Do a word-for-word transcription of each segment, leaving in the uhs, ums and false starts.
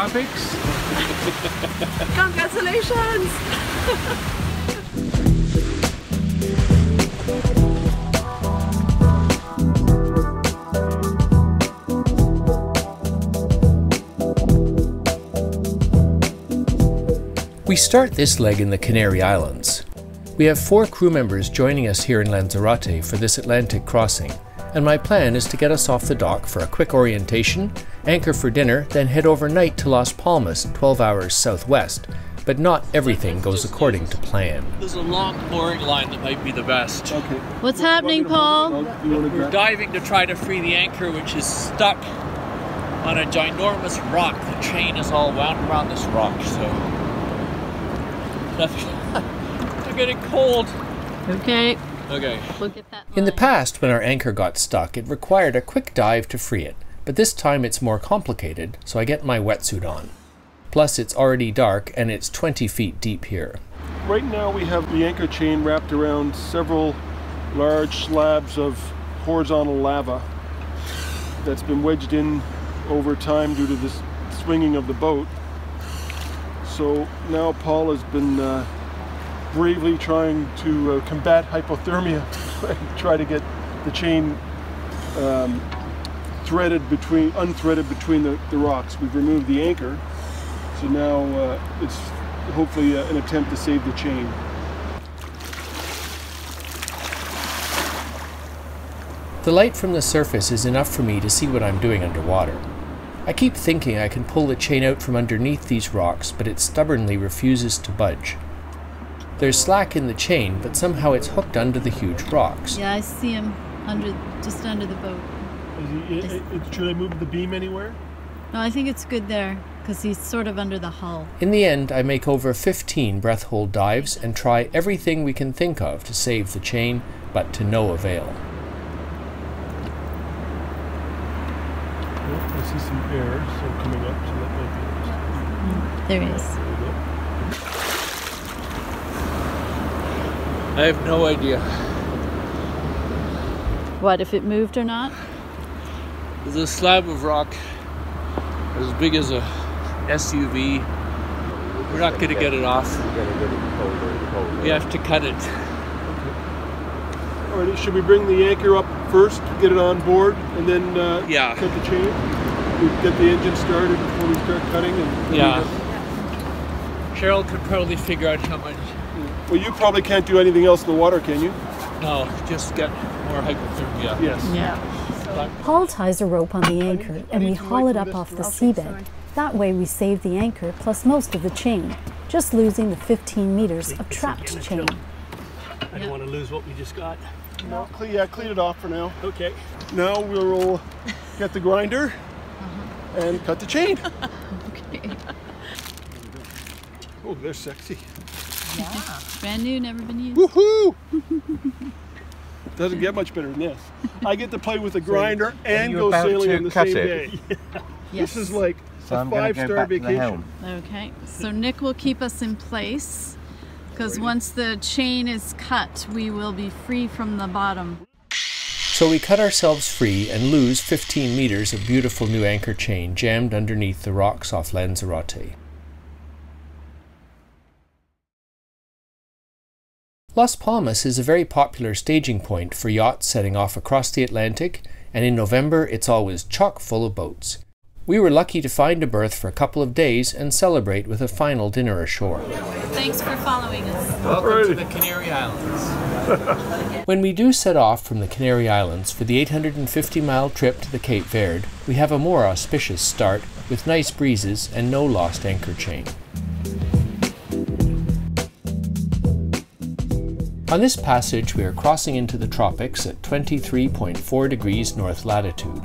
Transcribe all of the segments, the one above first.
tropics. Congratulations! We start this leg in the Canary Islands. We have four crew members joining us here in Lanzarote for this Atlantic crossing, and my plan is to get us off the dock for a quick orientation, anchor for dinner, then head overnight to Las Palmas, twelve hours southwest, but not everything goes according to plan. There's a long mooring line that might be the best. Okay. What's happening, Paul? We're diving to try to free the anchor, which is stuck on a ginormous rock. The chain is all wound around this rock, so... They're getting cold. Okay. Okay. Look at that. In the past, when our anchor got stuck, it required a quick dive to free it, but this time it's more complicated, so I get my wetsuit on. Plus, it's already dark and it's twenty feet deep here. Right now, we have the anchor chain wrapped around several large slabs of horizontal lava that's been wedged in over time due to the swinging of the boat. So now Paul has been uh, bravely trying to uh, combat hypothermia, try to get the chain um, threaded between, unthreaded between the, the rocks. We've removed the anchor, so now uh, it's hopefully uh, an attempt to save the chain. The light from the surface is enough for me to see what I'm doing underwater. I keep thinking I can pull the chain out from underneath these rocks, but it stubbornly refuses to budge. There's slack in the chain, but somehow it's hooked under the huge rocks. Yeah, I see him under, just under the boat. Is he, is, should I move the beam anywhere? No, I think it's good there, because he's sort of under the hull. In the end, I make over fifteen breath hold dives and try everything we can think of to save the chain, but to no avail. See some air so coming up, so that might be interesting. There it is. I have no idea. What, if it moved or not? There's a slab of rock as big as a S U V. We're not going to get it off. We have to cut it. Okay. All right, should we bring the anchor up first, get it on board, and then uh, yeah. cut the chain? We get the engine started before we start cutting, and yeah, Cheryl could probably figure out how much. Well, you probably can't do anything else in the water, can you? No, just get more hypothermia. Yes. Yeah. So Paul ties a rope on the anchor, I need, I and we haul it up off the seabed. That way, we save the anchor plus most of the chain, just losing the fifteen meters of trapped chain. I don't want to lose what we just got. No, clean, yeah, clean it off for now. Okay. Now we'll get the grinder and cut the chain. Okay. Oh, they're sexy. Yeah. Brand new, never been used. Woohoo! Doesn't get much better than this. I get to play with a grinder so, and go sailing on the same it. day. Yes. This is like so a five-star vacation. Okay, so Nick will keep us in place because once the chain is cut, we will be free from the bottom. So we cut ourselves free and lose fifteen meters of beautiful new anchor chain jammed underneath the rocks off Lanzarote. Las Palmas is a very popular staging point for yachts setting off across the Atlantic, and in November it's always chock full of boats. We were lucky to find a berth for a couple of days and celebrate with a final dinner ashore. Thanks for following us. Welcome to the Canary Islands. When we do set off from the Canary Islands for the eight hundred fifty mile trip to the Cape Verde, we have a more auspicious start with nice breezes and no lost anchor chain. On this passage, we are crossing into the tropics at twenty-three point four degrees north latitude.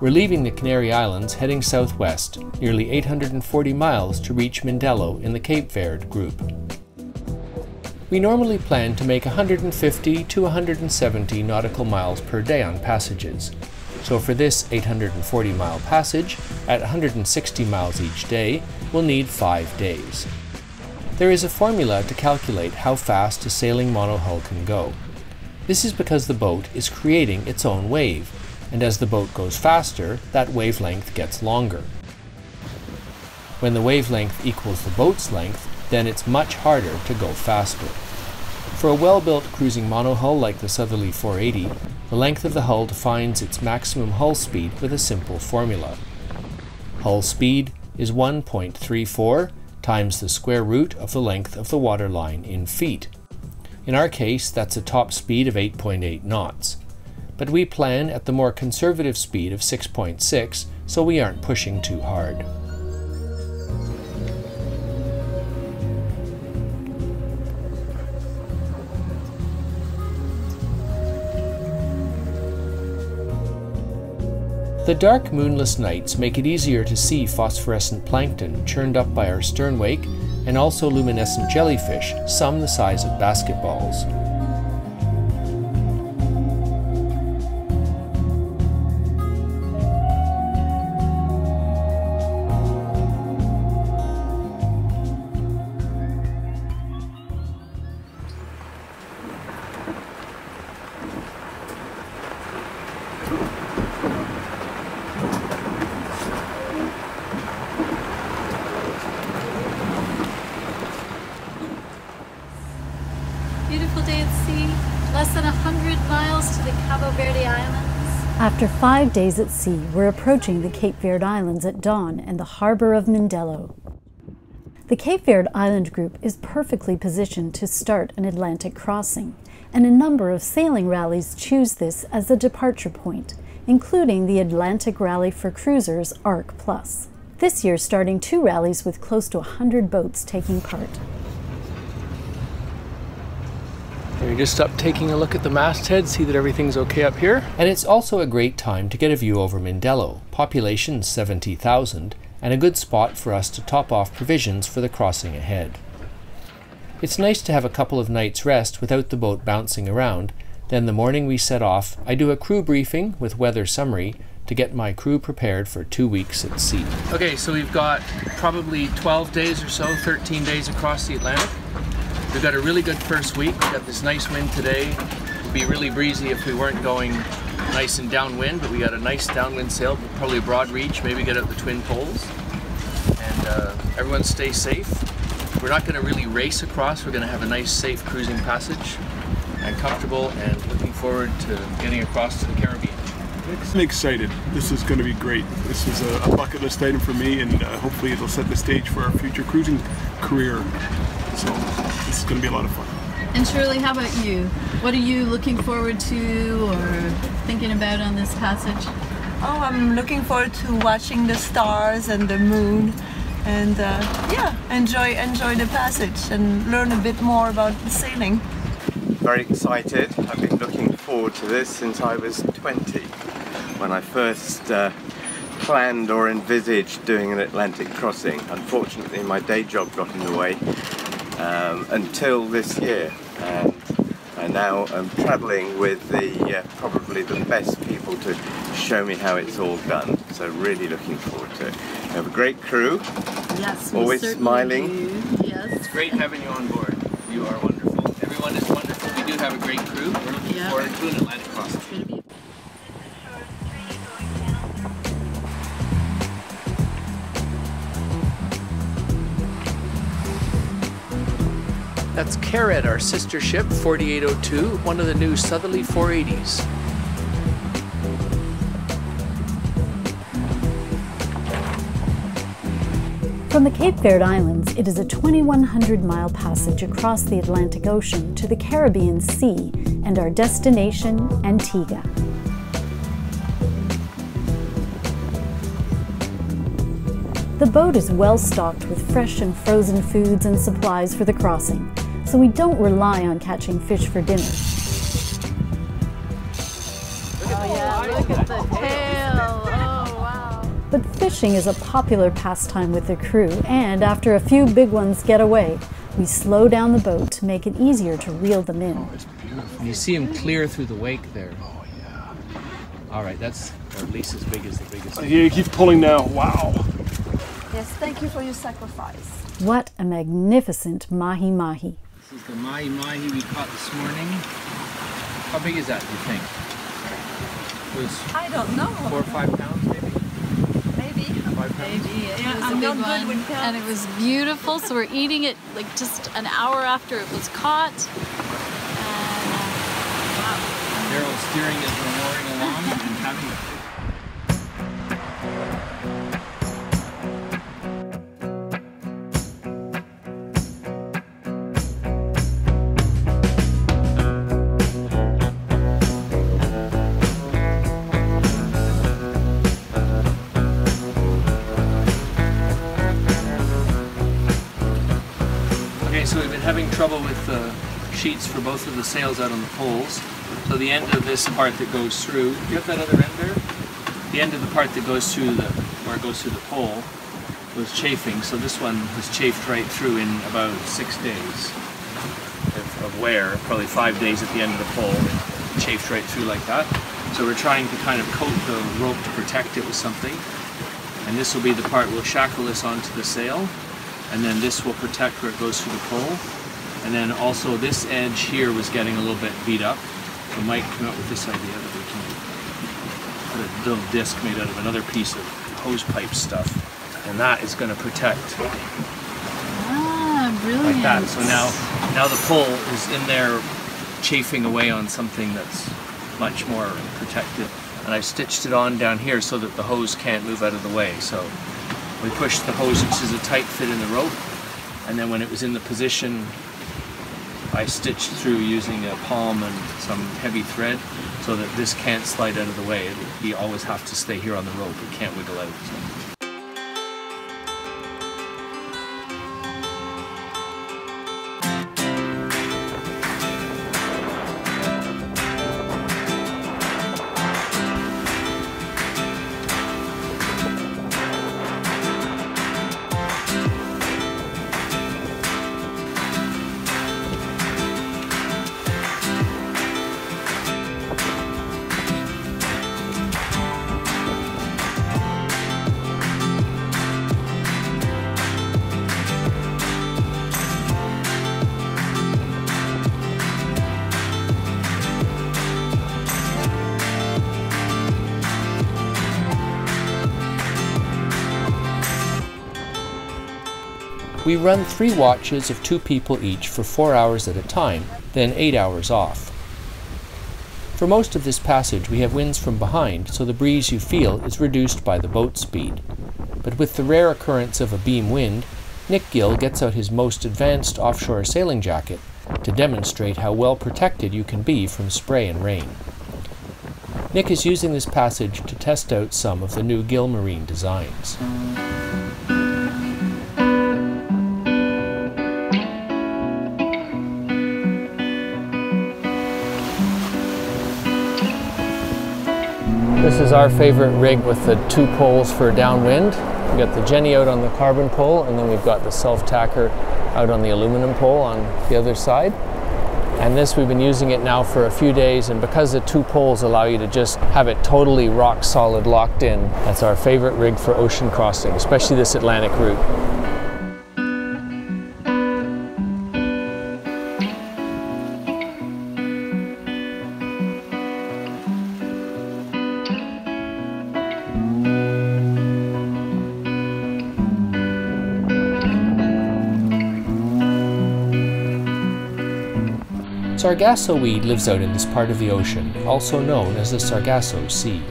We're leaving the Canary Islands heading southwest, nearly eight hundred forty miles to reach Mindelo in the Cape Verde group. We normally plan to make one hundred fifty to one hundred seventy nautical miles per day on passages. So for this eight hundred forty mile passage, at one hundred sixty miles each day, we'll need five days. There is a formula to calculate how fast a sailing monohull can go. This is because the boat is creating its own wave, and as the boat goes faster, that wavelength gets longer. When the wavelength equals the boat's length, then it's much harder to go faster. For a well-built cruising monohull like the Southerly four eighty, the length of the hull defines its maximum hull speed with a simple formula. Hull speed is one point three four times the square root of the length of the waterline in feet. In our case, that's a top speed of eight point eight knots. But we plan at the more conservative speed of six point six, so we aren't pushing too hard. The dark, moonless nights make it easier to see phosphorescent plankton churned up by our sternwake and also luminescent jellyfish, some the size of basketballs. Beautiful day at sea, less than one hundred miles to the Cape Verde Islands. After five days at sea, we're approaching the Cape Verde Islands at dawn and the harbor of Mindelo. The Cape Verde Island group is perfectly positioned to start an Atlantic crossing, and a number of sailing rallies choose this as a departure point, including the Atlantic Rally for Cruisers A R C Plus. This year starting two rallies with close to one hundred boats taking part. We're just up taking a look at the masthead, see that everything's okay up here. And it's also a great time to get a view over Mindelo, population seventy thousand, and a good spot for us to top off provisions for the crossing ahead. It's nice to have a couple of nights rest without the boat bouncing around. Then the morning we set off, I do a crew briefing with weather summary to get my crew prepared for two weeks at sea. Okay, so we've got probably twelve days or so, thirteen days across the Atlantic. We've got a really good first week. We've got this nice wind today. It would be really breezy if we weren't going nice and downwind, but we got a nice downwind sail, probably a broad reach, maybe get out the twin poles. And uh, everyone stay safe. We're not going to really race across. We're going to have a nice, safe cruising passage and comfortable, and looking forward to getting across to the Caribbean. I'm excited. This is going to be great. This is a, a bucket list item for me, and uh, hopefully it'll set the stage for our future cruising career. So it's going to be a lot of fun. And Shirley, how about you? What are you looking forward to or thinking about on this passage? Oh, I'm looking forward to watching the stars and the moon, and uh, yeah, enjoy enjoy the passage and learn a bit more about the sailing. Very excited. I've been looking forward to this since I was twenty, when I first uh, planned or envisaged doing an Atlantic crossing. Unfortunately, my day job got in the way. Um, until this year, and I now am travelling with the uh, probably the best people to show me how it's all done. So really looking forward to it. We have a great crew. Yes, always smiling. Do. Yes, it's great having you on board. You are wonderful. Everyone is wonderful. We do have a great crew. We're looking yeah. forward to an Atlantic crossing. That's Caret, our sister ship, forty-eight oh two, one of the new Southerly four eighties. From the Cape Verde Islands, it is a twenty-one hundred mile passage across the Atlantic Ocean to the Caribbean Sea, and our destination, Antigua. The boat is well stocked with fresh and frozen foods and supplies for the crossing, so we don't rely on catching fish for dinner. Oh yeah, look at the tail! Oh wow! But fishing is a popular pastime with the crew, and after a few big ones get away, we slow down the boat to make it easier to reel them in. Oh, it's beautiful. You see them clear through the wake there. Oh yeah. All right, that's at least as big as the biggest. Oh, yeah, you keep pulling now. Wow. Yes, thank you for your sacrifice. What a magnificent mahi-mahi. This is the mahi-mahi we caught this morning. How big is that, do you think? It was I don't know. Four or five pounds, maybe? Maybe. Five pounds? Maybe, It yeah, was I'm a big one. Good and it was beautiful. So we're eating it like just an hour after it was caught. And, uh, wow. Daryl's steering as we're roaring along and having a trouble with the uh, sheets for both of the sails out on the poles. So the end of this part that goes through, do you have that other end there? The end of the part that goes through the, where it goes through the pole was chafing, so this one was chafed right through in about six days of, of wear, probably five days at the end of the pole, it chafed right through like that. So we're trying to kind of coat the rope to protect it with something. And this will be the part we'll shackle this onto the sail, and then this will protect where it goes through the pole. And then also this edge here was getting a little bit beat up. So Mike came up with this idea that we can put a little disc made out of another piece of hose pipe stuff. And that is going to protect. Ah, brilliant. Like that. So now, now the pole is in there chafing away on something that's much more protected. And I've stitched it on down here so that the hose can't move out of the way. So we pushed the hose, which is a tight fit in the rope. And then when it was in the position, I stitched through using a palm and some heavy thread so that this can't slide out of the way. You always have to stay here on the rope. It can't wiggle out. So. We run three watches of two people each for four hours at a time, then eight hours off. For most of this passage we have winds from behind, so the breeze you feel is reduced by the boat speed. But with the rare occurrence of a beam wind, Nick Gill gets out his most advanced offshore sailing jacket to demonstrate how well protected you can be from spray and rain. Nick is using this passage to test out some of the new Gill Marine designs. This is our favorite rig with the two poles for downwind. We've got the Jenny out on the carbon pole, and then we've got the self-tacker out on the aluminum pole on the other side. And this, we've been using it now for a few days, and because the two poles allow you to just have it totally rock solid locked in, that's our favorite rig for ocean crossing, especially this Atlantic route. Sargasso weed lives out in this part of the ocean, also known as the Sargasso Sea. So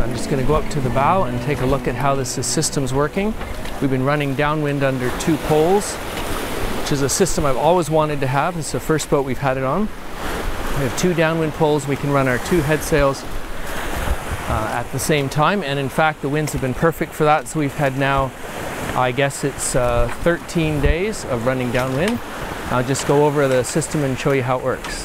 I'm just going to go up to the bow and take a look at how this system's working. We've been running downwind under two poles, which is a system I've always wanted to have. It's the first boat we've had it on. We have two downwind poles, we can run our two head sails uh, at the same time, and in fact the winds have been perfect for that, so we've had now, I guess it's uh, thirteen days of running downwind. I'll just go over the system and show you how it works.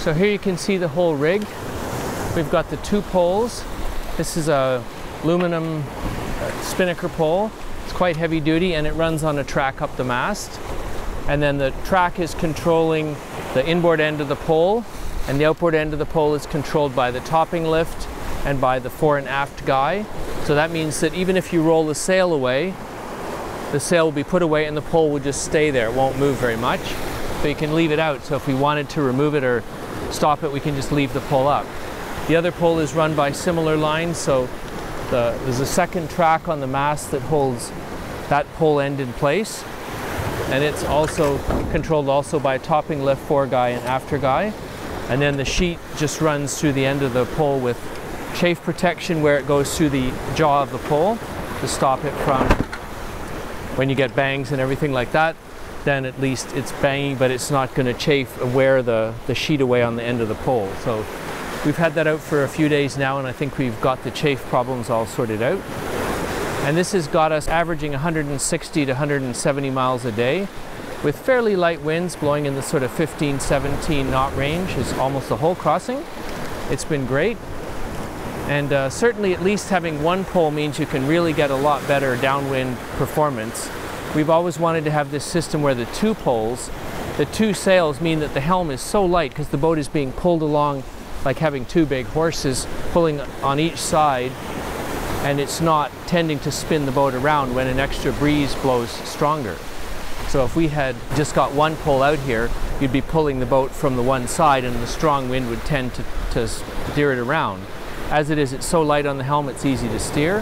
So here you can see the whole rig. We've got the two poles. This is a aluminum spinnaker pole. It's quite heavy duty and it runs on a track up the mast. And then the track is controlling the inboard end of the pole, and the outboard end of the pole is controlled by the topping lift and by the fore and aft guy. So that means that even if you roll the sail away, the sail will be put away and the pole will just stay there. It won't move very much, but you can leave it out. So if we wanted to remove it or stop it, we can just leave the pole up. The other pole is run by similar lines, so the, there's a second track on the mast that holds that pole end in place, and it's also controlled also by a topping left fore guy and after guy. And then the sheet just runs through the end of the pole with chafe protection where it goes through the jaw of the pole to stop it from, when you get bangs and everything like that, then at least it's banging, but it's not going to chafe and wear the, the sheet away on the end of the pole. So we've had that out for a few days now, and I think we've got the chafe problems all sorted out. And this has got us averaging one hundred sixty to one hundred seventy miles a day with fairly light winds blowing in the sort of fifteen, seventeen knot range is almost the whole crossing. It's been great. And uh, certainly at least having one pole means you can really get a lot better downwind performance. We've always wanted to have this system where the two poles, the two sails mean that the helm is so light because the boat is being pulled along like having two big horses pulling on each side, and it's not tending to spin the boat around when an extra breeze blows stronger. So if we had just got one pole out here, you'd be pulling the boat from the one side and the strong wind would tend to, to steer it around. As it is, it's so light on the helm, it's easy to steer,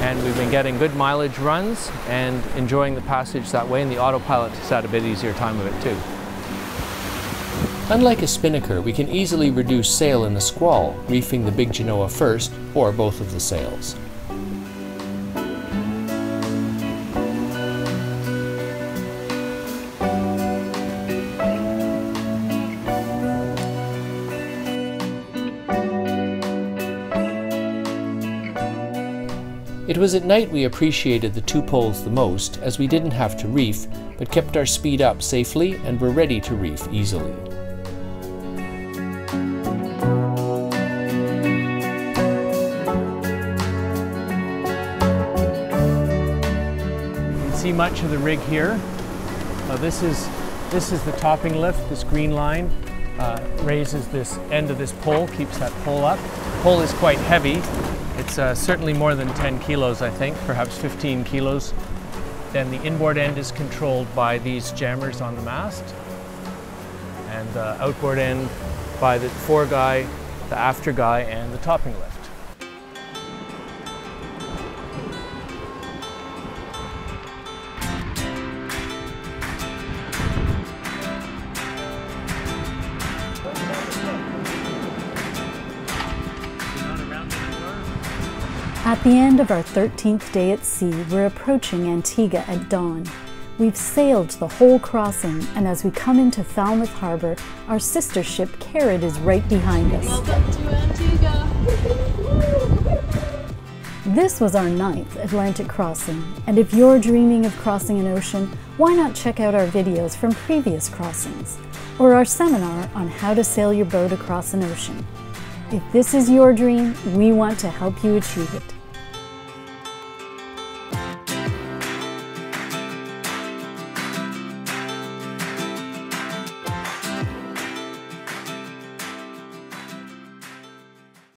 and we've been getting good mileage runs and enjoying the passage that way, and the autopilot has had a bit easier time of it too. Unlike a spinnaker, we can easily reduce sail in a squall, reefing the big Genoa first or both of the sails. It was at night we appreciated the two poles the most, as we didn't have to reef, but kept our speed up safely and were ready to reef easily. You can see much of the rig here. Uh, this is, this is the topping lift. This green line uh, raises this end of this pole, keeps that pole up. The pole is quite heavy. It's uh, certainly more than ten kilos, I think, perhaps fifteen kilos. Then the inboard end is controlled by these jammers on the mast, and the outboard end by the fore guy, the after guy, and the topping lift. At the end of our thirteenth day at sea, we're approaching Antigua at dawn. We've sailed the whole crossing, and as we come into Falmouth Harbor, our sister ship Carrot is right behind us. Welcome to Antigua! This was our ninth Atlantic crossing, and if you're dreaming of crossing an ocean, why not check out our videos from previous crossings, or our seminar on how to sail your boat across an ocean. If this is your dream, we want to help you achieve it.